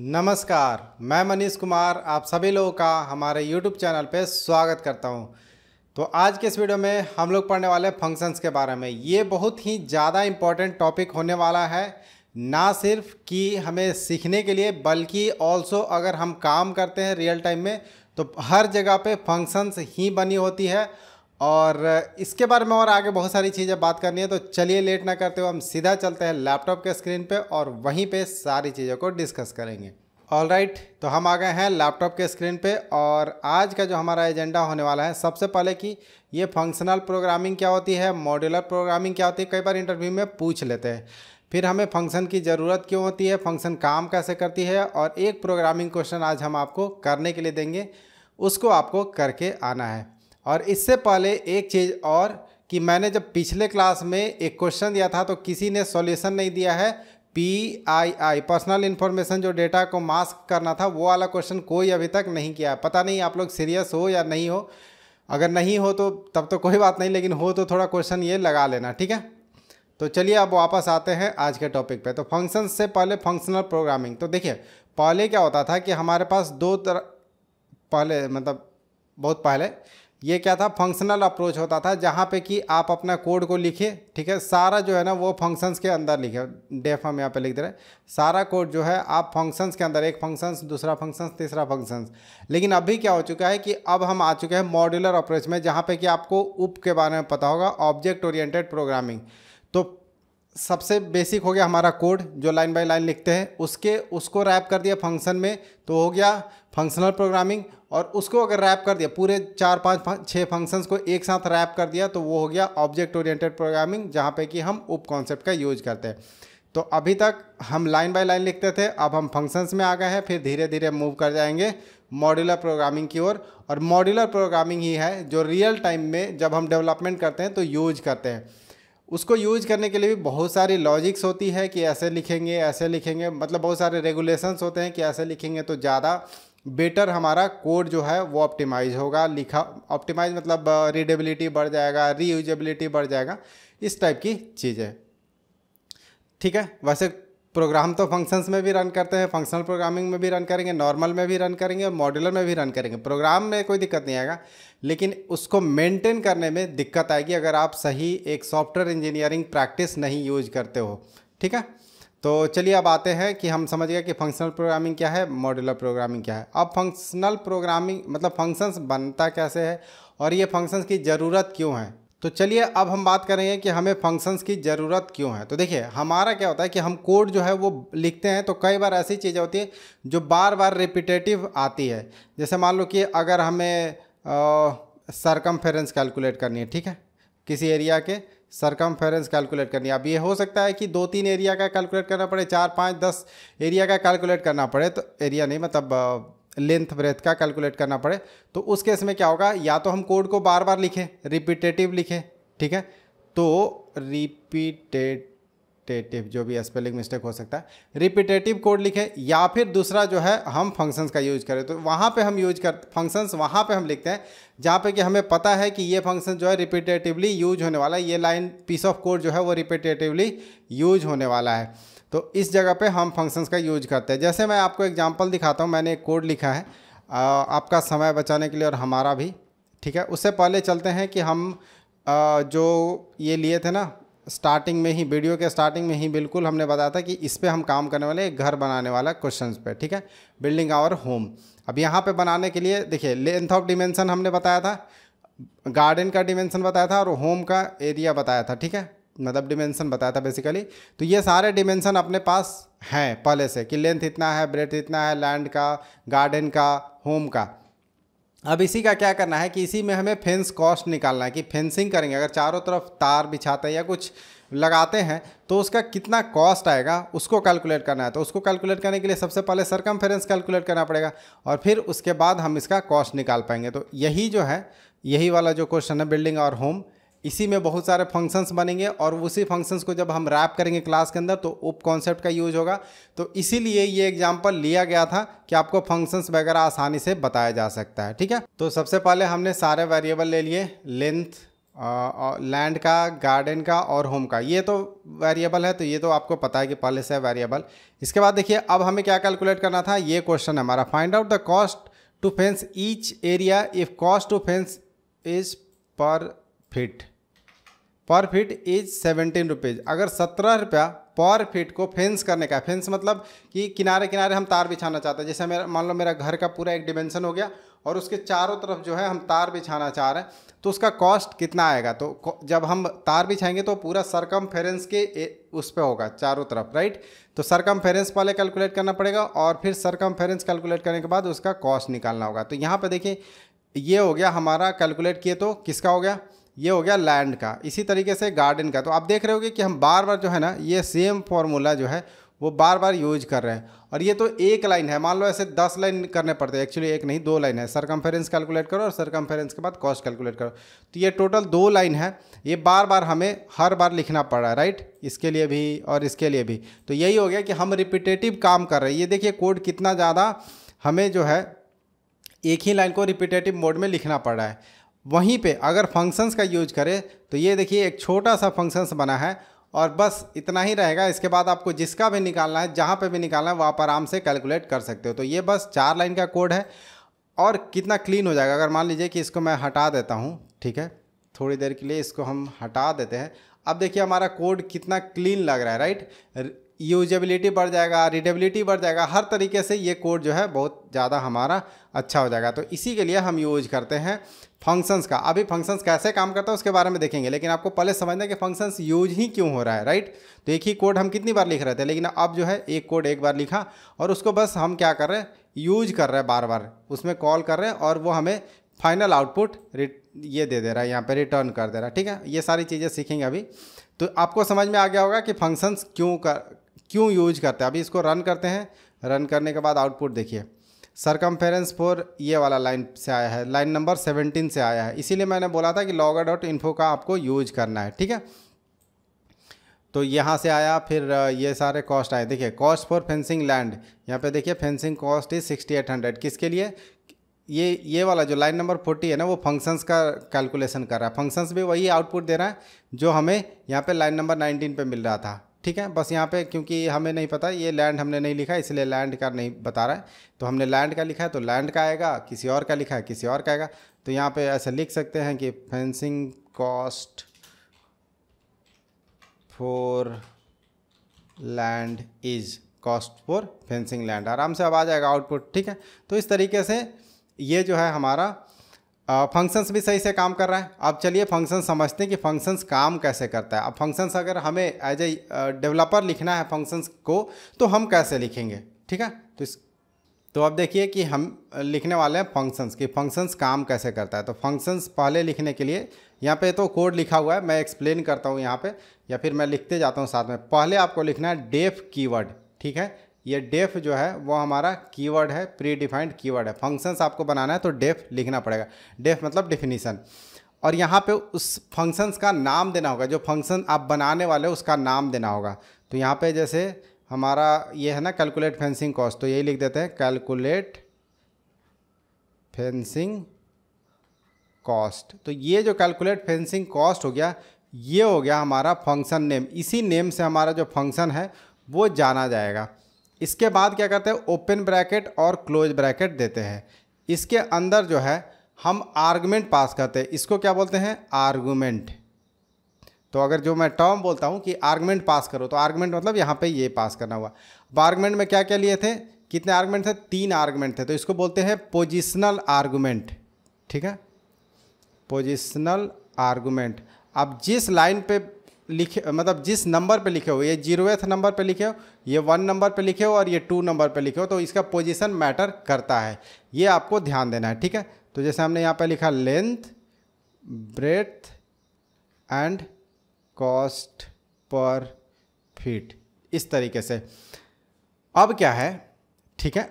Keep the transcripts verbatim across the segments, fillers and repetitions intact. नमस्कार, मैं मनीष कुमार आप सभी लोगों का हमारे YouTube चैनल पे स्वागत करता हूँ। तो आज के इस वीडियो में हम लोग पढ़ने वाले फंक्शंस के बारे में। ये बहुत ही ज़्यादा इम्पोर्टेंट टॉपिक होने वाला है, ना सिर्फ कि हमें सीखने के लिए बल्कि ऑल्सो अगर हम काम करते हैं रियल टाइम में तो हर जगह पे फंक्शंस ही बनी होती है और इसके बारे में और आगे बहुत सारी चीज़ें बात करनी है। तो चलिए लेट ना करते हुए हम सीधा चलते हैं लैपटॉप के स्क्रीन पे और वहीं पे सारी चीज़ों को डिस्कस करेंगे। ऑलराइट, तो हम आ गए हैं लैपटॉप के स्क्रीन पे और आज का जो हमारा एजेंडा होने वाला है सबसे पहले कि ये फंक्शनल प्रोग्रामिंग क्या होती है, मॉड्यूलर प्रोग्रामिंग क्या होती है, कई बार इंटरव्यू में पूछ लेते हैं। फिर हमें फंक्शन की ज़रूरत क्यों होती है, फंक्शन काम कैसे करती है और एक प्रोग्रामिंग क्वेश्चन आज हम आपको करने के लिए देंगे, उसको आपको करके आना है। और इससे पहले एक चीज़ और कि मैंने जब पिछले क्लास में एक क्वेश्चन दिया था तो किसी ने सॉल्यूशन नहीं दिया है, P I I personal information जो डेटा को मास्क करना था वो वाला क्वेश्चन कोई अभी तक नहीं किया है। पता नहीं आप लोग सीरियस हो या नहीं हो, अगर नहीं हो तो तब तो कोई बात नहीं, लेकिन हो तो थोड़ा क्वेश्चन ये लगा लेना, ठीक है। तो चलिए अब वापस आते हैं आज के टॉपिक पर। तो फंक्शन से पहले फंक्शनल प्रोग्रामिंग, तो देखिए पहले क्या होता था कि हमारे पास दो तरह, पहले मतलब बहुत पहले ये क्या था, फंक्शनल अप्रोच होता था जहाँ पे कि आप अपना कोड को लिखे, ठीक है, सारा जो है ना वो फंक्शंस के अंदर लिखे। डेफ हम यहाँ पे लिख दे रहे हैं, सारा कोड जो है आप फंक्शंस के अंदर, एक फंक्शंस, दूसरा फंक्शंस, तीसरा फंक्शंस। लेकिन अभी क्या हो चुका है कि अब हम आ चुके हैं मॉड्यूलर अप्रोच में, जहाँ पे कि आपको उप के बारे में पता होगा, ऑब्जेक्ट ओरिएंटेड प्रोग्रामिंग। तो सबसे बेसिक हो गया हमारा कोड जो लाइन बाय लाइन लिखते हैं, उसके उसको रैप कर दिया फंक्शन में तो हो गया फंक्शनल प्रोग्रामिंग। और उसको अगर रैप कर दिया पूरे चार पाँच छः फंक्शंस को एक साथ रैप कर दिया तो वो हो गया ऑब्जेक्ट ओरिएंटेड प्रोग्रामिंग, जहाँ पे कि हम उप कॉन्सेप्ट का यूज करते हैं। तो अभी तक हम लाइन बाय लाइन लिखते थे, अब हम फंक्शंस में आ गए हैं, फिर धीरे धीरे मूव कर जाएंगे मॉड्यूलर प्रोग्रामिंग की ओर। और मॉड्यूलर प्रोग्रामिंग ही है जो रियल टाइम में जब हम डेवलपमेंट करते हैं तो यूज करते हैं। उसको यूज करने के लिए भी बहुत सारी लॉजिक्स होती है कि ऐसे लिखेंगे ऐसे लिखेंगे, मतलब बहुत सारे रेगुलेशंस होते हैं कि ऐसे लिखेंगे तो ज़्यादा बेटर हमारा कोड जो है वो ऑप्टिमाइज होगा, लिखा ऑप्टिमाइज मतलब रीडेबिलिटी बढ़ जाएगा, रीयूजेबिलिटी बढ़ जाएगा, इस टाइप की चीज़ें, ठीक है। वैसे प्रोग्राम तो फंक्शंस में भी रन करते हैं, फंक्शनल प्रोग्रामिंग में भी रन करेंगे, नॉर्मल में भी रन करेंगे और मॉड्यूलर में भी रन करेंगे। प्रोग्राम में कोई दिक्कत नहीं आएगा, लेकिन उसको मेंटेन करने में दिक्कत आएगी अगर आप सही एक सॉफ्टवेयर इंजीनियरिंग प्रैक्टिस नहीं यूज करते हो, ठीक है। तो चलिए अब आते हैं कि हम समझ गए कि फंक्शनल प्रोग्रामिंग क्या है, मॉड्यूलर प्रोग्रामिंग क्या है। अब फंक्शनल प्रोग्रामिंग मतलब फंक्शंस बनता कैसे है और ये फंक्शंस की ज़रूरत क्यों है। तो चलिए अब हम बात करेंगे कि हमें फंक्शंस की ज़रूरत क्यों है। तो देखिए हमारा क्या होता है कि हम कोड जो है वो लिखते हैं तो कई बार ऐसी चीज़ें होती है जो बार बार रिपीटेटिव आती है। जैसे मान लो कि अगर हमें सरकमफेरेंस कैलकुलेट करनी है, ठीक है, किसी एरिया के सरकमफेरेंस कैलकुलेट करनी है। अब ये हो सकता है कि दो तीन एरिया का कैलकुलेट करना पड़े, चार पाँच दस एरिया का कैलकुलेट करना पड़े, तो एरिया नहीं मतलब लेंथ ब्रेथ का कैलकुलेट करना पड़े। तो उस केस में क्या होगा, या तो हम कोड को बार बार लिखें, रिपीटेटिव लिखें, ठीक है। तो रिपीटेटिव जो भी स्पेलिंग मिस्टेक हो सकता है, रिपीटेटिव कोड लिखें, या फिर दूसरा जो है हम फंक्शंस का यूज करें। तो वहाँ पे हम यूज कर फंक्शंस वहाँ पे हम लिखते हैं जहाँ पे कि हमें पता है कि ये फंक्शन जो है रिपीटेटिवली यूज होने वाला है, ये लाइन पीस ऑफ कोड जो है वो रिपीटेटिवली यूज होने वाला है, तो इस जगह पे हम फंक्शंस का यूज करते हैं। जैसे मैं आपको एग्जांपल दिखाता हूँ, मैंने एक कोड लिखा है आ, आपका समय बचाने के लिए और हमारा भी, ठीक है। उससे पहले चलते हैं कि हम आ, जो ये लिए थे ना स्टार्टिंग में ही, वीडियो के स्टार्टिंग में ही बिल्कुल हमने बताया था कि इस पे हम काम करने वाले हैं, घर बनाने वाला क्वेश्चंस पे, ठीक है, बिल्डिंग आवर होम। अब यहाँ पर बनाने के लिए देखिए लेंथ ऑफ डिमेंसन हमने बताया था, गार्डन का डिमेंसन बताया था और होम का एरिया बताया था, ठीक है, मतलब डिमेंशन बताया था बेसिकली। तो ये सारे डिमेंशन अपने पास हैं पहले से कि लेंथ इतना है, ब्रेथ इतना है, लैंड का, गार्डन का, होम का। अब इसी का क्या करना है कि इसी में हमें फेंस कॉस्ट निकालना है कि फेंसिंग करेंगे अगर चारों तरफ तार बिछाते हैं या कुछ लगाते हैं तो उसका कितना कॉस्ट आएगा, उसको कैलकुलेट करना है। तो उसको कैलकुलेट करने के लिए सबसे पहले सरकमफेरेंस कैलकुलेट करना पड़ेगा और फिर उसके बाद हम इसका कॉस्ट निकाल पाएंगे। तो यही जो है, यही वाला जो क्वेश्चन है बिल्डिंग और होम, इसी में बहुत सारे फंक्शंस बनेंगे और उसी फंक्शंस को जब हम रैप करेंगे क्लास के अंदर तो उप कॉन्सेप्ट का यूज होगा। तो इसीलिए ये एग्जांपल लिया गया था कि आपको फंक्शंस वगैरह आसानी से बताया जा सकता है, ठीक है। तो सबसे पहले हमने सारे वेरिएबल ले लिए, लेंथ लैंड का, गार्डन का और होम का, ये तो वेरिएबल है, तो ये तो आपको पता है कि पहले से है वेरिएबल। इसके बाद देखिए अब हमें क्या कैलकुलेट करना था, ये क्वेश्चन हमारा, find out the cost to fence each area if cost to fence is per feet, per feet is seventeen rupees. अगर सत्रह रुपया पर फीट को फेंस करने का, फेंस मतलब कि किनारे किनारे हम तार बिछाना चाहते हैं, जैसे मेरा मान लो मेरा घर का पूरा एक डिमेंशन हो गया और उसके चारों तरफ जो है हम तार बिछाना चाह रहे हैं, तो उसका कॉस्ट कितना आएगा। तो जब हम तार बिछाएंगे तो पूरा सरकमफेरेंस के उस पे होगा चारों तरफ, राइट। तो सरकमफेरेंस पहले कैलकुलेट करना पड़ेगा और फिर सरकमफेरेंस कैलकुलेट करने के बाद उसका कॉस्ट निकालना होगा। तो यहाँ पर देखिए ये हो गया हमारा, कैलकुलेट किए तो किसका हो गया, ये हो गया लैंड का। इसी तरीके से गार्डन का, तो आप देख रहे होगे कि हम बार बार जो है ना ये सेम फॉर्मूला जो है वो बार बार यूज कर रहे हैं। और ये तो एक लाइन है, मान लो ऐसे दस लाइन करने पड़ते हैं, एक्चुअली एक नहीं दो लाइन है। सरकमफेरेंस कैलकुलेट करो और सरकमफेरेंस के बाद कॉस्ट कैलकुलेट करो, तो ये टोटल दो लाइन है। ये बार बार हमें हर बार लिखना पड़ रहा है, राइट, इसके लिए भी और इसके लिए भी। तो यही हो गया कि हम रिपीटेटिव काम कर रहे हैं। ये देखिए कोड कितना ज़्यादा हमें जो है एक ही लाइन को रिपीटेटिव मोड में लिखना पड़ रहा है। वहीं पे अगर फंक्शंस का यूज करें तो ये देखिए एक छोटा सा फंक्शंस बना है और बस इतना ही रहेगा। इसके बाद आपको जिसका भी निकालना है, जहाँ पे भी निकालना है, वहाँ आप आराम से कैलकुलेट कर सकते हो। तो ये बस चार लाइन का कोड है और कितना क्लीन हो जाएगा। अगर मान लीजिए कि इसको मैं हटा देता हूँ, ठीक है, थोड़ी देर के लिए इसको हम हटा देते हैं। अब देखिए हमारा कोड कितना क्लीन लग रहा है, राइट। यूजेबिलिटी बढ़ जाएगा, रीडेबिलिटी बढ़ जाएगा, हर तरीके से ये कोड जो है बहुत ज़्यादा हमारा अच्छा हो जाएगा। तो इसी के लिए हम यूज करते हैं फंक्शंस का। अभी फंक्शंस कैसे काम करता है उसके बारे में देखेंगे, लेकिन आपको पहले समझना है कि फंक्शंस यूज ही क्यों हो रहा है, राइट। तो एक ही कोड हम कितनी बार लिख रहे थे, लेकिन अब जो है एक कोड एक बार लिखा और उसको बस हम क्या कर रहे हैं, यूज कर रहे हैं, बार बार उसमें कॉल कर रहे हैं और वो हमें फाइनल आउटपुट ये दे दे रहा है, यहाँ पर रिटर्न कर दे रहा है, ठीक है। ये सारी चीज़ें सीखेंगे अभी। तो आपको समझ में आ गया होगा कि फंक्शंस क्यों कर क्यों यूज करते हैं। अभी इसको रन करते हैं, रन करने के बाद आउटपुट देखिए, सरकमफेरेंस फोर ये वाला लाइन से आया है, लाइन नंबर सेवनटीन से आया है। इसीलिए मैंने बोला था कि लॉगर डॉट इन्फो का आपको यूज करना है, ठीक है। तो यहाँ से आया, फिर ये सारे कॉस्ट आए। देखिए कॉस्ट फॉर फेंसिंग लैंड, यहाँ पे देखिए fencing cost is sixty eight hundred. किसके लिए, ये ये वाला जो लाइन नंबर फोर्टी है ना, वो फंक्शंस का कैलकुलेशन कर रहा है। फंक्शंस भी वही आउटपुट दे रहा है जो हमें यहाँ पे लाइन नंबर नाइनटीन पे मिल रहा था, ठीक है। बस यहाँ पे क्योंकि हमें नहीं पता, ये लैंड हमने नहीं लिखा इसलिए लैंड का नहीं बता रहा है। तो हमने लैंड का लिखा है तो लैंड का आएगा, किसी और का लिखा है किसी और का आएगा। तो यहाँ पे ऐसे लिख सकते हैं कि fencing cost for land is cost for fencing land, आराम से अब आ जाएगा आउटपुट, ठीक है। तो इस तरीके से ये जो है हमारा फंक्शंस भी सही से काम कर रहा है। अब चलिए फंक्शन समझते हैं कि फंक्शंस काम कैसे करता है। अब फंक्शंस अगर हमें एज ए डेवलपर लिखना है फंक्शंस को, तो हम कैसे लिखेंगे, ठीक है। तो इस तो अब देखिए कि हम लिखने वाले हैं फंक्शंस कि फंक्शंस काम कैसे करता है। तो फंक्शंस पहले लिखने के लिए यहाँ पे तो कोड लिखा हुआ है, मैं एक्सप्लेन करता हूँ यहाँ पे, या फिर मैं लिखते जाता हूँ साथ में। पहले आपको लिखना है डेफ कीवर्ड, ठीक है। ये डेफ जो है वो हमारा कीवर्ड है, प्री डिफाइंड कीवर्ड है। फंक्शंस आपको बनाना है तो डेफ लिखना पड़ेगा, डेफ मतलब डिफिनीसन। और यहाँ पे उस फंक्शंस का नाम देना होगा, जो फंक्शन आप बनाने वाले हो उसका नाम देना होगा। तो यहाँ पे जैसे हमारा ये है ना कैलकुलेट फेंसिंग कॉस्ट, तो यही लिख देते हैं कैलकुलेट फेंसिंग कॉस्ट। तो ये जो कैलकुलेट फेंसिंग कॉस्ट हो गया, ये हो गया हमारा फंक्शन नेम। इसी नेम से हमारा जो फंक्शन है वो जाना जाएगा। इसके बाद क्या करते हैं, ओपन ब्रैकेट और क्लोज ब्रैकेट देते हैं। इसके अंदर जो है हम आर्गुमेंट पास करते हैं, इसको क्या बोलते हैं, आर्गुमेंट। तो अगर जो मैं टर्म बोलता हूँ कि आर्गुमेंट पास करो, तो आर्गुमेंट मतलब यहाँ पे ये पास करना हुआ। अब आर्गुमेंट में क्या क्या लिए थे, कितने आर्गुमेंट थे, तीन आर्गुमेंट थे। तो इसको बोलते हैं पोजिशनल आर्गुमेंट, ठीक है, पोजिशनल आर्गुमेंट। अब जिस लाइन पे लिखे, मतलब जिस नंबर पे लिखे हो, ये जीरोथ नंबर पे लिखे हो, ये वन नंबर पे लिखे हो और ये टू नंबर पे लिखे हो, तो इसका पोजीशन मैटर करता है, ये आपको ध्यान देना है, ठीक है। तो जैसे हमने यहाँ पे लिखा length, breadth and cost per feet, इस तरीके से। अब क्या है, ठीक है,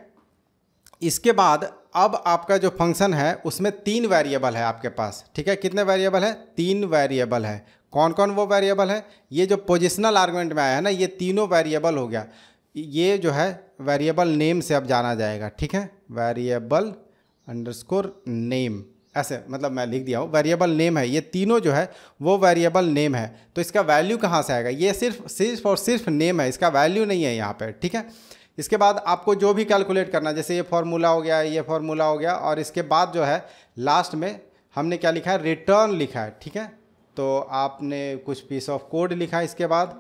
इसके बाद अब आपका जो फंक्शन है उसमें तीन वेरिएबल है आपके पास, ठीक है। कितने वेरिएबल है, तीन वेरिएबल है। कौन कौन वो वेरिएबल है, ये जो पोजिशनल आर्गुमेंट में आया है ना, ये तीनों वेरिएबल हो गया। ये जो है वेरिएबल नेम से अब जाना जाएगा, ठीक है, वेरिएबल अंडरस्कोर नेम, ऐसे मतलब मैं लिख दिया हूँ वेरिएबल नेम है, ये तीनों जो है वो वेरिएबल नेम है, तो इसका वैल्यू कहाँ से आएगा, ये सिर्फ सिर्फ और सिर्फ नेम है, इसका वैल्यू नहीं है यहाँ पे, ठीक है। इसके बाद आपको जो भी कैलकुलेट करना, जैसे ये फॉर्मूला हो गया, ये फॉर्मूला हो गया, और इसके बाद जो है लास्ट में हमने क्या लिखा है, रिटर्न लिखा है, ठीक है। तो आपने कुछ पीस ऑफ कोड लिखा है इसके बाद,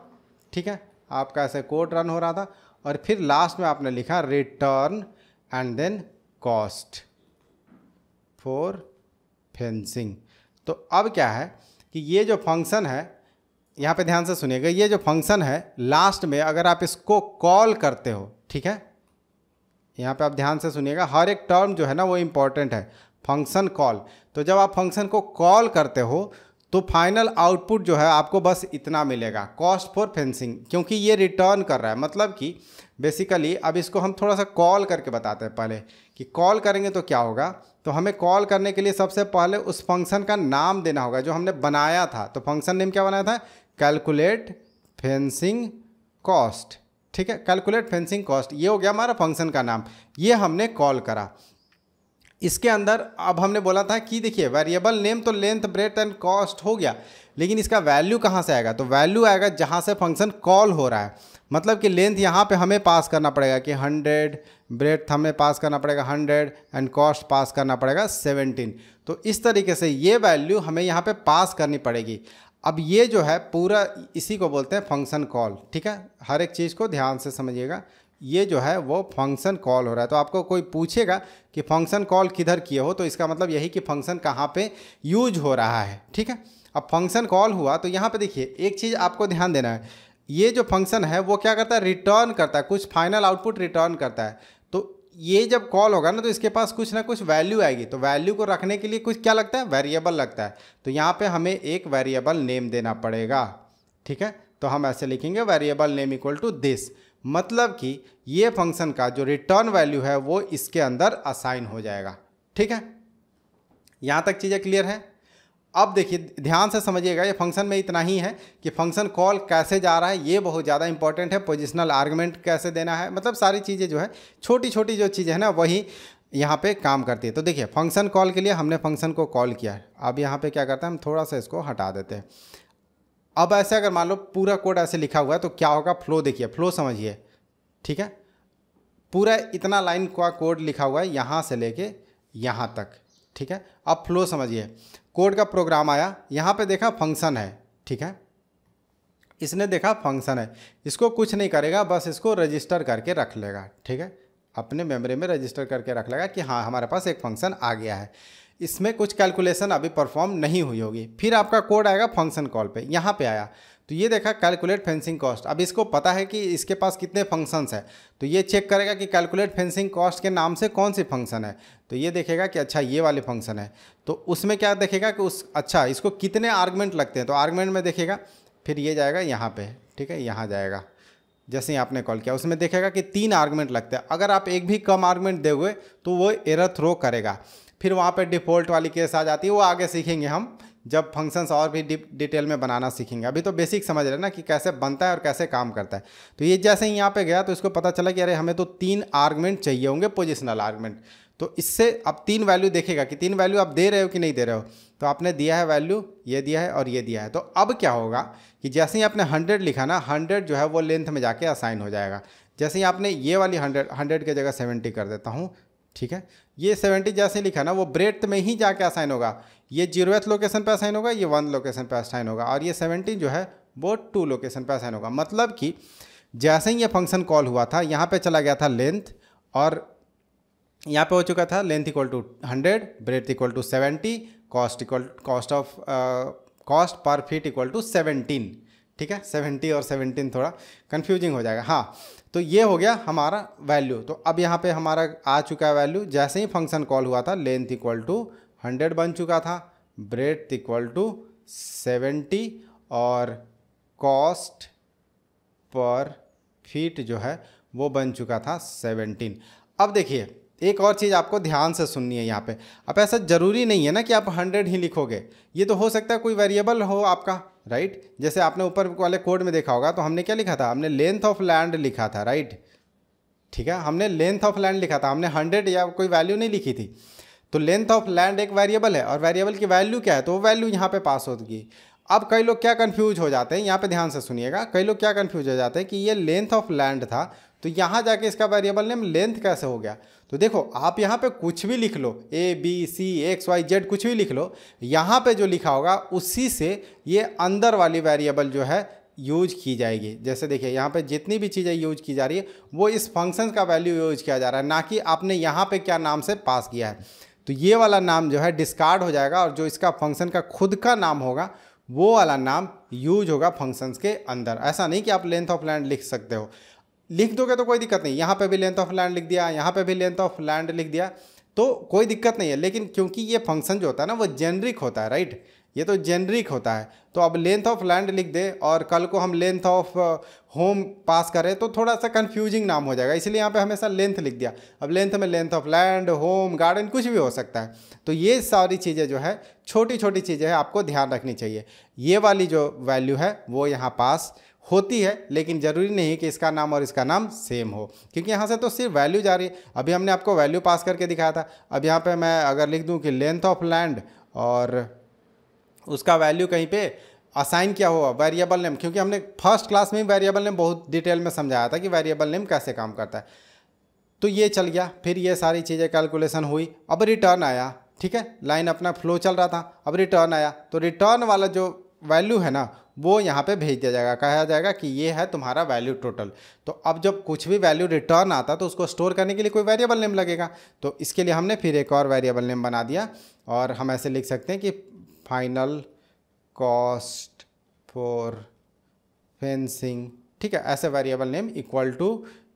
ठीक है, आपका ऐसे कोड रन हो रहा था, और फिर लास्ट में आपने लिखा return and then cost for fencing. तो अब क्या है कि ये जो फंक्शन है, यहाँ पे ध्यान से सुनिएगा, ये जो फंक्शन है लास्ट में अगर आप इसको कॉल करते हो, ठीक है, यहाँ पे आप ध्यान से सुनिएगा, हर एक टर्म जो है ना वो इम्पॉर्टेंट है, फंक्शन कॉल। तो जब आप फंक्शन को कॉल करते हो तो फाइनल आउटपुट जो है आपको बस इतना मिलेगा, कॉस्ट फॉर फेंसिंग, क्योंकि ये रिटर्न कर रहा है, मतलब कि बेसिकली अब इसको हम थोड़ा सा कॉल करके बताते हैं पहले कि कॉल करेंगे तो क्या होगा। तो हमें कॉल करने के लिए सबसे पहले उस फंक्शन का नाम देना होगा जो हमने बनाया था। तो फंक्शन नेम क्या बनाया था, कैलकुलेट फेंसिंग कॉस्ट, ठीक है, कैलकुलेट फेंसिंग कॉस्ट, ये हो गया हमारा फंक्शन का नाम, ये हमने कॉल करा। इसके अंदर अब हमने बोला था कि देखिए वेरिएबल नेम तो लेंथ ब्रेथ एंड कॉस्ट हो गया, लेकिन इसका वैल्यू कहाँ से आएगा, तो वैल्यू आएगा जहाँ से फंक्शन कॉल हो रहा है, मतलब कि लेंथ यहाँ पे हमें पास करना पड़ेगा कि हंड्रेड, ब्रेथ हमें पास करना पड़ेगा हंड्रेड, एंड कॉस्ट पास करना पड़ेगा सेवनटीन। तो इस तरीके से ये वैल्यू हमें यहाँ पे पास करनी पड़ेगी। अब ये जो है पूरा इसी को बोलते हैं फंक्शन कॉल, ठीक है, हर एक चीज़ को ध्यान से समझिएगा, ये जो है वो फंक्शन कॉल हो रहा है। तो आपको कोई पूछेगा कि फंक्शन कॉल किधर किए हो, तो इसका मतलब यही कि फंक्शन कहाँ पे यूज हो रहा है, ठीक है। अब फंक्शन कॉल हुआ तो यहाँ पे देखिए एक चीज़ आपको ध्यान देना है, ये जो फंक्शन है वो क्या करता है, रिटर्न करता है, कुछ फाइनल आउटपुट रिटर्न करता है। तो ये जब कॉल होगा ना तो इसके पास कुछ ना कुछ वैल्यू आएगी, तो वैल्यू को रखने के लिए कुछ क्या लगता है, वेरिएबल लगता है। तो यहाँ पर हमें एक वेरिएबल नेम देना पड़ेगा, ठीक है। तो हम ऐसे लिखेंगे variable name equal to this, मतलब कि ये फंक्शन का जो रिटर्न वैल्यू है वो इसके अंदर असाइन हो जाएगा, ठीक है। यहाँ तक चीज़ें क्लियर है। अब देखिए ध्यान से समझिएगा, ये फंक्शन में इतना ही है कि फंक्शन कॉल कैसे जा रहा है, ये बहुत ज़्यादा इंपॉर्टेंट है, पोजिशनल आर्गुमेंट कैसे देना है, मतलब सारी चीज़ें जो है छोटी छोटी जो चीज़ें हैं ना वही यहाँ पे काम करती है। तो देखिए फंक्शन कॉल के लिए हमने फंक्शन को कॉल किया है। अब यहाँ पर क्या करते हैं, हम थोड़ा सा इसको हटा देते हैं। अब ऐसे अगर मान लो पूरा कोड ऐसे लिखा हुआ है तो क्या होगा, फ्लो देखिए, फ्लो समझिए, ठीक है। पूरा इतना लाइन का कोड लिखा हुआ है यहाँ से लेके यहाँ तक, ठीक है। अब फ्लो समझिए, कोड का प्रोग्राम आया, यहाँ पे देखा फंक्शन है, ठीक है, इसने देखा फंक्शन है, इसको कुछ नहीं करेगा, बस इसको रजिस्टर करके रख लेगा, ठीक है, अपने मेमोरी में रजिस्टर करके रख लेगा कि हाँ हमारे पास एक फंक्शन आ गया है, इसमें कुछ कैलकुलेशन अभी परफॉर्म नहीं हुई होगी। फिर आपका कोड आएगा फंक्शन कॉल पे, यहाँ पे आया तो ये देखा कैलकुलेट फेंसिंग कॉस्ट। अब इसको पता है कि इसके पास कितने फंक्शंस हैं, तो ये चेक करेगा कि कैलकुलेट फेंसिंग कॉस्ट के नाम से कौन सी फंक्शन है। तो ये देखेगा कि अच्छा ये वाले फंक्शन है, तो उसमें क्या देखेगा कि उस अच्छा इसको कितने आर्गुमेंट लगते हैं, तो आर्गुमेंट में देखेगा, फिर ये जाएगा यहाँ पर, ठीक है, यहाँ जाएगा, जैसे ही आपने कॉल किया उसमें देखेगा कि तीन आर्गुमेंट लगते हैं, अगर आप एक भी कम आर्गुमेंट दोगे तो वो एरर थ्रो करेगा। फिर वहाँ पे डिफ़ॉल्ट वाली केस आ जाती है, वो आगे सीखेंगे हम जब फंक्शंस और भी डिटेल में बनाना सीखेंगे, अभी तो बेसिक समझ रहे हैं ना कि कैसे बनता है और कैसे काम करता है। तो ये जैसे ही यहाँ पे गया तो इसको पता चला कि अरे हमें तो तीन आर्गुमेंट चाहिए होंगे, पोजिशनल आर्गुमेंट। तो इससे आप तीन वैल्यू देखेगा कि तीन वैल्यू आप दे रहे हो कि नहीं दे रहे हो, तो आपने दिया है वैल्यू, ये दिया है और ये दिया है। तो अब क्या होगा कि जैसे ही आपने हंड्रेड लिखा ना, हंड्रेड जो है वो लेंथ में जाके असाइन हो जाएगा। जैसे ही आपने ये वाली हंड्रेड हंड्रेड की जगह सेवेंटी कर देता हूँ, ठीक है, ये सेवेंटी जैसे लिखा ना वो ब्रेथ में ही जाके असाइन होगा, ये जीरोथ लोकेशन पे असाइन होगा, ये वन लोकेशन पे असाइन होगा, और ये सेवेंटी जो है वो टू लोकेशन पे असाइन होगा। मतलब कि जैसे ही ये फंक्शन कॉल हुआ था यहाँ पे चला गया था लेंथ, और यहाँ पे हो चुका था length equal to hundred, breadth equal to seventy, cost equal cost of cost per feet equal to seventeen, ठीक है, सेवेंटी और सेवनटीन थोड़ा कन्फ्यूजिंग हो जाएगा, हाँ। तो ये हो गया हमारा वैल्यू। तो अब यहाँ पे हमारा आ चुका है वैल्यू, जैसे ही फंक्शन कॉल हुआ था लेंथ इक्वल टू हंड्रेड बन चुका था, ब्रेथ इक्वल टू सेवेंटी, और कॉस्ट पर फीट जो है वो बन चुका था सेवेंटीन। अब देखिए एक और चीज़ आपको ध्यान से सुननी है यहाँ पे। अब ऐसा ज़रूरी नहीं है ना कि आप हंड्रेड ही लिखोगे, ये तो हो सकता है कोई वेरिएबल हो आपका, राइट right? जैसे आपने ऊपर वाले कोड में देखा होगा तो हमने क्या लिखा था, हमने लेंथ ऑफ लैंड लिखा था, राइट right? ठीक है, हमने लेंथ ऑफ लैंड लिखा था, हमने हंड्रेड या कोई वैल्यू नहीं लिखी थी। तो लेंथ ऑफ लैंड एक वेरिएबल है और वेरिएबल की वैल्यू क्या है तो वो वैल्यू यहाँ पे पास होगी। अब कई लोग क्या कंफ्यूज हो जाते हैं, यहाँ पे ध्यान से सुनिएगा, कई लोग क्या कंफ्यूज हो जाते हैं कि ये लेंथ ऑफ लैंड था तो यहाँ जाके इसका वेरिएबल नेम लेंथ कैसे हो गया। तो देखो आप यहाँ पे कुछ भी लिख लो, A B C X Y Z कुछ भी लिख लो, यहाँ पे जो लिखा होगा उसी से ये अंदर वाली वेरिएबल जो है यूज की जाएगी। जैसे देखिए यहाँ पे जितनी भी चीज़ें यूज की जा रही है वो इस फंक्शन का वैल्यू यूज किया जा रहा है, ना कि आपने यहाँ पे क्या नाम से पास किया है। तो ये वाला नाम जो है डिस्कार्ड हो जाएगा और जो इसका फंक्शन का खुद का नाम होगा वो वाला नाम यूज होगा फंक्शंस के अंदर। ऐसा नहीं कि आप लेंथ ऑफ लैंड लिख सकते हो, लिख दोगे तो कोई दिक्कत नहीं, यहाँ पे भी लेंथ ऑफ लैंड लिख दिया, यहाँ पे भी लेंथ ऑफ लैंड लिख दिया तो कोई दिक्कत नहीं है। लेकिन क्योंकि ये फंक्शन जो होता है ना वो जेनरिक होता है, राइट, ये तो जेनरिक होता है। तो अब लेंथ ऑफ लैंड लिख दे और कल को हम लेंथ ऑफ होम पास करें तो थोड़ा सा कंफ्यूजिंग नाम हो जाएगा, इसलिए यहाँ पे हमेशा लेंथ लिख दिया। अब लेंथ में length of land, home, garden कुछ भी हो सकता है। तो ये सारी चीज़ें जो है छोटी छोटी चीज़ें हैं, आपको ध्यान रखनी चाहिए। ये वाली जो वैल्यू है वो यहाँ पास होती है, लेकिन ज़रूरी नहीं कि इसका नाम और इसका नाम सेम हो, क्योंकि यहाँ से तो सिर्फ वैल्यू जा रही है। अभी हमने आपको वैल्यू पास करके दिखाया था। अब यहाँ पर मैं अगर लिख दूँ कि लेंथ ऑफ लैंड और उसका वैल्यू कहीं पे असाइन किया हुआ वेरिएबल नेम, क्योंकि हमने फर्स्ट क्लास में वेरिएबल नेम बहुत डिटेल में समझाया था कि वेरिएबल नेम कैसे काम करता है। तो ये चल गया, फिर ये सारी चीज़ें कैलकुलेशन हुई। अब रिटर्न आया, ठीक है, लाइन अपना फ्लो चल रहा था। अब रिटर्न आया तो रिटर्न वाला जो वैल्यू है ना वो यहाँ पे भेज दिया जाएगा, कहा जाएगा कि ये है तुम्हारा वैल्यू टोटल। तो अब जब कुछ भी वैल्यू रिटर्न आता तो उसको स्टोर करने के लिए कोई वेरिएबल नेम लगेगा, तो इसके लिए हमने फिर एक और वेरिएबल नेम बना दिया। और हम ऐसे लिख सकते हैं कि फाइनल कॉस्ट फॉर फेंसिंग, ठीक है, ऐसे variable name equal to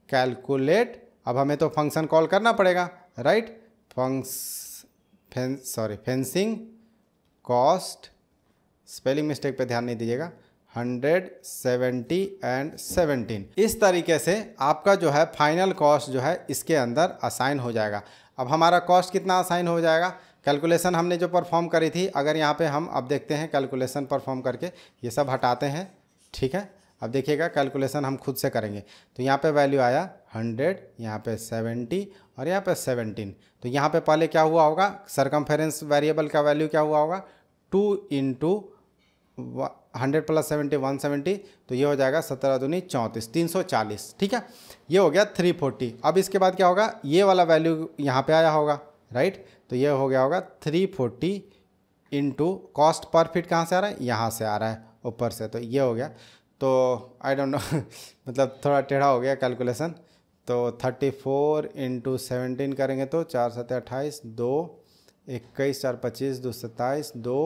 calculate. अब हमें तो फंक्शन कॉल करना पड़ेगा, right, funcs fen sorry fencing cost, spelling mistake पे ध्यान नहीं दीजिएगा, हंड्रेड सेवेंटी एंड सेवनटीन। इस तरीके से आपका जो है फाइनल कॉस्ट जो है इसके अंदर असाइन हो जाएगा। अब हमारा कॉस्ट कितना असाइन हो जाएगा, कैलकुलेशन हमने जो परफॉर्म करी थी, अगर यहाँ पे हम अब देखते हैं कैलकुलेशन परफॉर्म करके ये सब हटाते हैं, ठीक है। अब देखिएगा कैलकुलेशन हम खुद से करेंगे। तो यहाँ पे वैल्यू आया हंड्रेड, यहाँ पे सेवेंटी और यहाँ पे सेवनटीन। तो यहाँ पे पहले क्या हुआ होगा, सरकमफेरेंस वेरिएबल का वैल्यू क्या हुआ होगा, two into hundred plus seventy one seventy, तो ये हो जाएगा सत्रह दूनी चौंतीस, तीन सौ चालीस, ठीक है, ये हो गया थ्री फोर्टी। अब इसके बाद क्या होगा, ये वाला वैल्यू यहाँ पर आया होगा, राइट, तो ये हो गया होगा three forty into cost per feet, कहाँ से आ रहा है, यहाँ से आ रहा है ऊपर से, तो ये हो गया। तो आई डोंट नो मतलब थोड़ा टेढ़ा हो गया कैलकुलेशन। तो थर्टी फोर इंटू सेवनटीन करेंगे तो चार सत अट्ठाईस, दो इक्कीस, चार पच्चीस, दो सत्ताईस, दो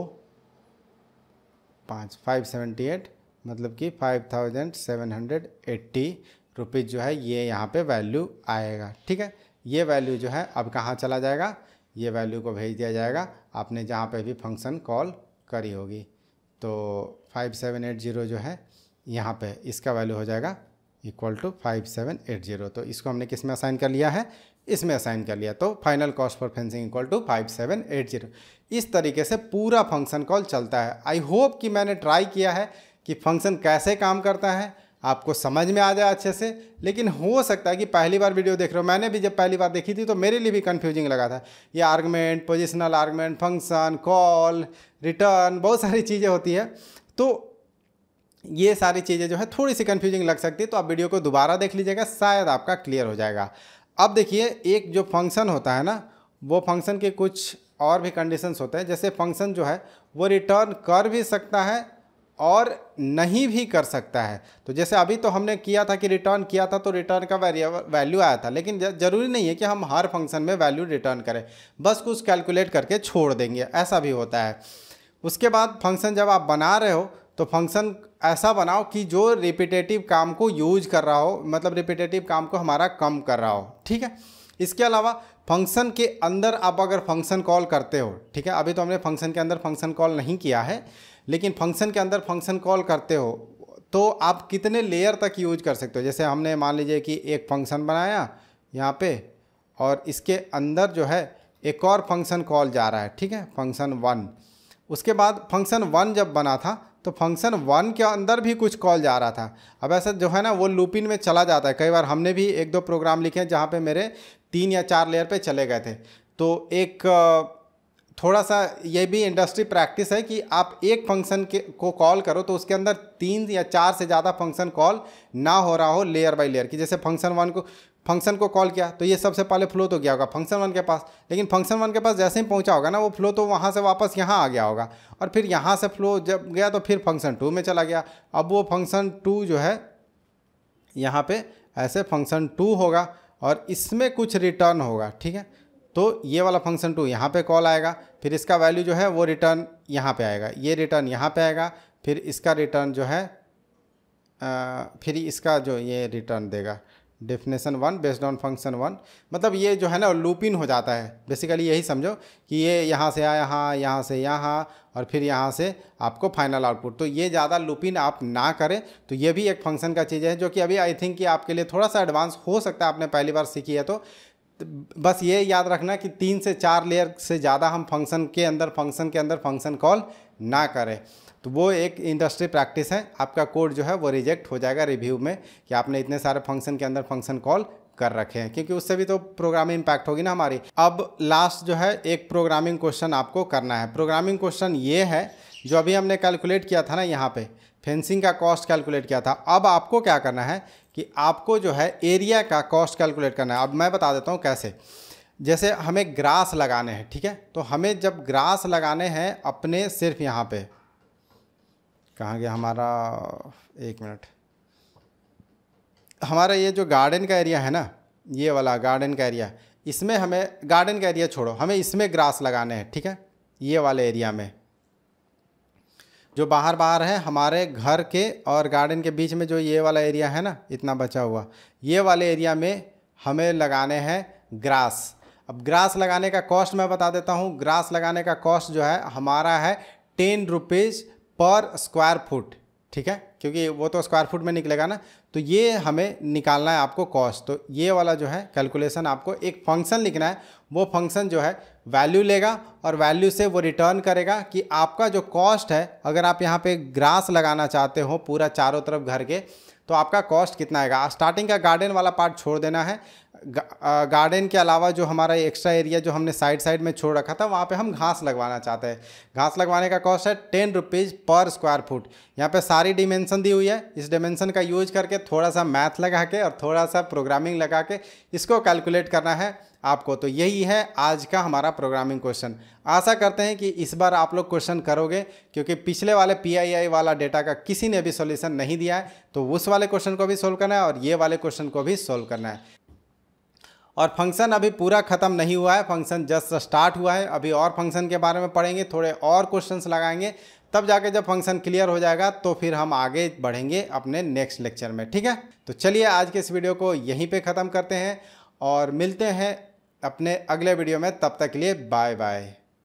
पाँच, फाइव सेवेंटी एट, मतलब कि five thousand seven hundred eighty rupees जो है ये यहाँ पे वैल्यू आएगा, ठीक है। ये वैल्यू जो है अब कहाँ चला जाएगा, ये वैल्यू को भेज दिया जाएगा आपने जहाँ पे भी फंक्शन कॉल करी होगी। तो फाइव सेवन एट ज़ीरो जो है यहाँ पे इसका वैल्यू हो जाएगा equal to five seven eight zero. तो इसको हमने किस में असाइन कर लिया है, इसमें असाइन कर लिया। तो final cost for fencing equal to five seven eight zero. इस तरीके से पूरा फंक्शन कॉल चलता है। आई होप कि मैंने ट्राई किया है कि फंक्शन कैसे काम करता है आपको समझ में आ जाए अच्छे से। लेकिन हो सकता है कि पहली बार वीडियो देख रहे हो, मैंने भी जब पहली बार देखी थी तो मेरे लिए भी कन्फ्यूजिंग लगा था। ये argument, positional argument, function call, return, बहुत सारी चीज़ें होती है, तो ये सारी चीज़ें जो है थोड़ी सी कन्फ्यूजिंग लग सकती है। तो आप वीडियो को दोबारा देख लीजिएगा, शायद आपका क्लियर हो जाएगा। अब देखिए एक जो फंक्शन होता है ना वो फंक्शन के कुछ और भी कंडीशंस होते हैं। जैसे फंक्शन जो है वो रिटर्न कर भी सकता है और नहीं भी कर सकता है। तो जैसे अभी तो हमने किया था कि रिटर्न किया था तो रिटर्न का वेरिएबल वैल्यू आया था, लेकिन ज़रूरी नहीं है कि हम हर फंक्शन में वैल्यू रिटर्न करें, बस कुछ कैलकुलेट करके छोड़ देंगे, ऐसा भी होता है। उसके बाद फंक्शन जब आप बना रहे हो तो फंक्शन ऐसा बनाओ कि जो रिपीटेटिव काम को यूज कर रहा हो, मतलब रिपीटेटिव काम को हमारा कम कर रहा हो, ठीक है। इसके अलावा फंक्शन के अंदर आप अगर फंक्शन कॉल करते हो, ठीक है, अभी तो हमने फंक्शन के अंदर फंक्शन कॉल नहीं किया है, लेकिन फंक्शन के अंदर फंक्शन कॉल करते हो तो आप कितने लेयर तक यूज कर सकते हो। जैसे हमने मान लीजिए कि एक फंक्शन बनाया यहाँ पे और इसके अंदर जो है एक और फंक्शन कॉल जा रहा है, ठीक है, फंक्शन वन। उसके बाद फंक्शन वन जब बना था तो फंक्शन वन के अंदर भी कुछ कॉल जा रहा था। अब ऐसा जो है ना वो लूपिंग में चला जाता है। कई बार हमने भी एक दो प्रोग्राम लिखे हैं जहाँ पे मेरे तीन या चार लेयर पे चले गए थे। तो एक थोड़ा सा ये भी इंडस्ट्री प्रैक्टिस है कि आप एक फंक्शन के को कॉल करो तो उसके अंदर तीन या चार से ज़्यादा फंक्शन कॉल ना हो रहा हो लेयर बाय लेयर, कि जैसे फंक्शन वन को फंक्शन को कॉल किया तो ये सबसे पहले फ्लो तो गया होगा फंक्शन वन के पास, लेकिन फंक्शन वन के पास जैसे ही पहुंचा होगा ना वो फ्लो तो वहाँ से वापस यहाँ आ गया होगा, और फिर यहाँ से फ्लो जब गया तो फिर फंक्शन टू में चला गया। अब वो फंक्शन टू जो है यहाँ पे ऐसे फंक्शन टू होगा और इसमें कुछ रिटर्न होगा, ठीक है। तो ये वाला फंक्शन टू यहाँ पे कॉल आएगा, फिर इसका वैल्यू जो है वो रिटर्न यहाँ पे आएगा, ये रिटर्न यहाँ पे आएगा, फिर इसका रिटर्न जो है आ, फिर इसका जो ये रिटर्न देगा definition one based on function one. मतलब ये जो है ना लूपिंग हो जाता है, बेसिकली यही समझो कि ये यहाँ से आया यहाँ, यहाँ से यहाँ और फिर यहाँ से आपको फाइनल आउटपुट। तो ये ज़्यादा लूपिंग आप ना करें, तो ये भी एक फंक्शन का चीज़ है जो कि अभी आई थिंक कि आपके लिए थोड़ा सा एडवांस हो सकता है, आपने पहली बार सीखी है। तो बस ये याद रखना कि तीन से चार लेयर से ज़्यादा हम फंक्शन के अंदर फंक्शन के अंदर फंक्शन कॉल ना करें, तो वो एक इंडस्ट्री प्रैक्टिस है। आपका कोड जो है वो रिजेक्ट हो जाएगा रिव्यू में कि आपने इतने सारे फंक्शन के अंदर फंक्शन कॉल कर रखे हैं, क्योंकि उससे भी तो प्रोग्रामिंग इम्पैक्ट होगी ना हमारी। अब लास्ट जो है एक प्रोग्रामिंग क्वेश्चन आपको करना है। प्रोग्रामिंग क्वेश्चन ये है जो अभी हमने कैलकुलेट किया था ना, यहाँ पे फेंसिंग का कॉस्ट कैलकुलेट किया था। अब आपको क्या करना है कि आपको जो है एरिया का कॉस्ट कैलकुलेट करना है। अब मैं बता देता हूँ कैसे। जैसे हमें ग्रास लगाने हैं, ठीक है, तो हमें जब ग्रास लगाने हैं अपने सिर्फ यहाँ पे कहाँ गया हमारा, एक मिनट, हमारा ये जो गार्डन का एरिया है ना, ये वाला गार्डन का एरिया, इसमें हमें गार्डन का एरिया छोड़ो, हमें इसमें ग्रास लगाने हैं, ठीक है, ये वाले एरिया में जो बाहर बाहर है हमारे घर के और गार्डन के बीच में जो ये वाला एरिया है ना, इतना बचा हुआ, ये वाले एरिया में हमें लगाने हैं ग्रास। अब ग्रास लगाने का कॉस्ट मैं बता देता हूँ। ग्रास लगाने का कॉस्ट जो है हमारा है ten rupees per square foot, ठीक है, क्योंकि वो तो स्क्वायर फुट में निकलेगा ना, तो ये हमें निकालना है आपको कॉस्ट। तो ये वाला जो है कैलकुलेशन, आपको एक फंक्शन लिखना है, वो फंक्शन जो है वैल्यू लेगा और वैल्यू से वो रिटर्न करेगा कि आपका जो कॉस्ट है, अगर आप यहाँ पे ग्रास लगाना चाहते हो पूरा चारों तरफ घर के, तो आपका कॉस्ट कितना आएगा। स्टार्टिंग का गार्डन वाला पार्ट छोड़ देना है, गार्डन के अलावा जो हमारा एक्स्ट्रा एरिया जो हमने साइड साइड में छोड़ रखा था वहाँ पे हम घास लगवाना चाहते हैं। घास लगवाने का कॉस्ट है ten rupees per square foot. यहाँ पे सारी डिमेंशन दी हुई है, इस डिमेंशन का यूज करके थोड़ा सा मैथ लगा के और थोड़ा सा प्रोग्रामिंग लगा के इसको कैलकुलेट करना है आपको। तो यही है आज का हमारा प्रोग्रामिंग क्वेश्चन। आशा करते हैं कि इस बार आप लोग क्वेश्चन करोगे, क्योंकि पिछले वाले पी आई आई वाला डेटा का किसी ने भी सॉल्यूशन नहीं दिया है, तो उस वाले क्वेश्चन को भी सोल्व करना है और ये वाले क्वेश्चन को भी सोल्व करना है। और फंक्शन अभी पूरा ख़त्म नहीं हुआ है, फंक्शन जस्ट स्टार्ट हुआ है, अभी और फंक्शन के बारे में पढ़ेंगे, थोड़े और क्वेश्चंस लगाएंगे, तब जाके जब फंक्शन क्लियर हो जाएगा तो फिर हम आगे बढ़ेंगे अपने नेक्स्ट लेक्चर में, ठीक है। तो चलिए आज के इस वीडियो को यहीं पे ख़त्म करते हैं और मिलते हैं अपने अगले वीडियो में, तब तक के लिए बाय बाय।